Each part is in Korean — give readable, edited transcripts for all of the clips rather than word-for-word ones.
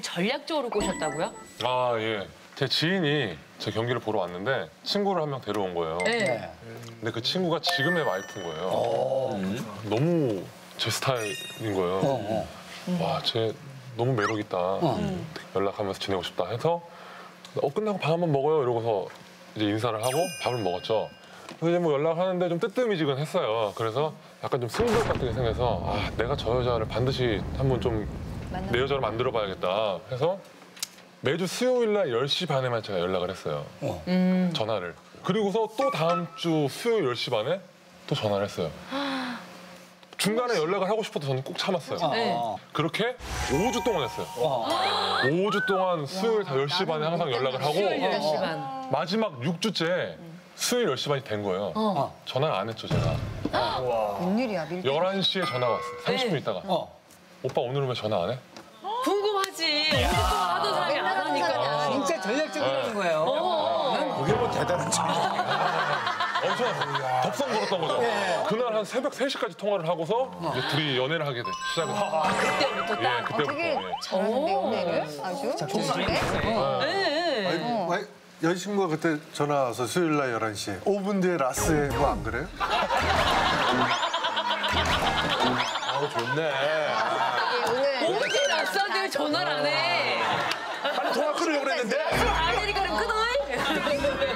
전략적으로 꼬셨다고요? 아, 예. 제 지인이 제 경기를 보러 왔는데 친구를 한 명 데려온 거예요. 네. 근데 그 친구가 지금의 와이프인 거예요. 너무 제 스타일인 거예요. 와, 쟤 너무 매력있다. 연락하면서 지내고 싶다 해서 끝나고 밥 한번 먹어요 이러고서 이제 인사를 하고 밥을 먹었죠. 그래서 이제 뭐 연락하는데 좀 뜨뜨미지근했어요. 그래서 약간 좀 승부욕 같은 게 생겨서 아, 내가 저 여자를 반드시 한번 좀 내 여자를 만들어봐야겠다 해서 매주 수요일 날 10시 반에만 제가 연락을 했어요. 전화를. 그리고서 또 다음 주 수요일 10시 반에 또 전화를 했어요. 중간에 연락을 하고 싶어도 저는 꼭 참았어요. 네. 그렇게 5주 동안 했어요. 5주 동안 수요일 다 10시 반에 항상 연락을 하고 10시 반. 마지막 6주째 수요일 10시 반이 된 거예요. 전화를 안 했죠, 제가. 웬일이야, 11시에 전화가 왔어요. 30분 있다가. 오빠 오늘은 왜 전화 안 해? 궁금하지. 오랫동안 하던 사람이 안 하니까. 진짜 전략적이라는 거예요. 난 그게 뭐 대단한 척. 엄청 덥석 걸었던 거죠. 그날 한 새벽 3시까지 통화를 하고서 이제 둘이 연애를 하게 시작을 했어요. 그때부터 딱? 그때부터. 되게 잘하는데 연애를? 아주? 좋은데? 여자친구가 그때 전화 와서 수요일 날 11시에 5분 뒤에 라스에 뭐 안 그래요? 좋네. 전화를 안 해. 아니, 통화 끊으려고 그랬는데? 안 되니까 끊어.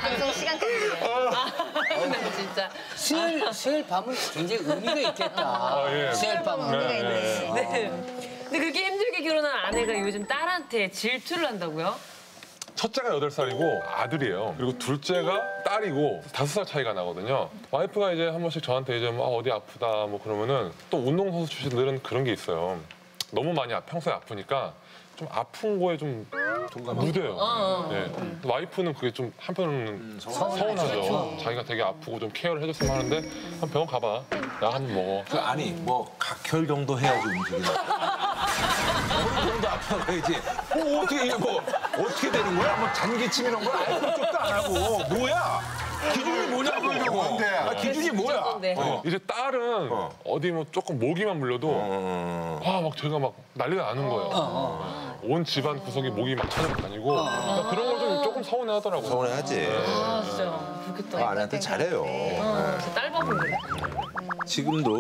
방송 시간 끊어. 진짜. 수요일 밤은 굉장히 의미가 있겠다. 수요일 밤은 의미가 있네. 네. 근데 그렇게 힘들게 결혼한 아내가 요즘 딸한테 질투를 한다고요? 첫째가 8살이고 아들이에요. 그리고 둘째가 딸이고 5살 차이가 나거든요. 와이프가 이제 한 번씩 저한테 이제 뭐 어디 아프다 뭐 그러면은 또 운동선수 출신들은 그런 게 있어요. 너무 많이 평소에 아프니까 좀 아픈 거에 좀 무뎌요. 네. 와이프는 그게 좀 한편으로는 서운하죠. 그렇죠. 자기가 되게 아프고 좀 케어를 해줬으면 하는데 한 병원 가봐. 약 한번 먹어. 아니 뭐 각혈 정도 해야지 움직이나. 어느 정도 아파가야지. 어떻게 이거 뭐, 어떻게 되는 거야? 뭐 잔기침 이런 건 아무 쪽도 안 하고 뭐야? 기준이 뭐냐고 이러고. 기준이 뭐야? 이제 딸은 어디 뭐 조금 모기만 물려도 와, 막 제가 막 난리가 나는 거예요. 온 집안 구석이 모기 막 찾아다니고 그런 걸 좀 조금 서운해하더라고요. 서운해하지. 아, 진짜. 그렇겠다. 아내한테 잘해요. 딸 바보네. 지금도.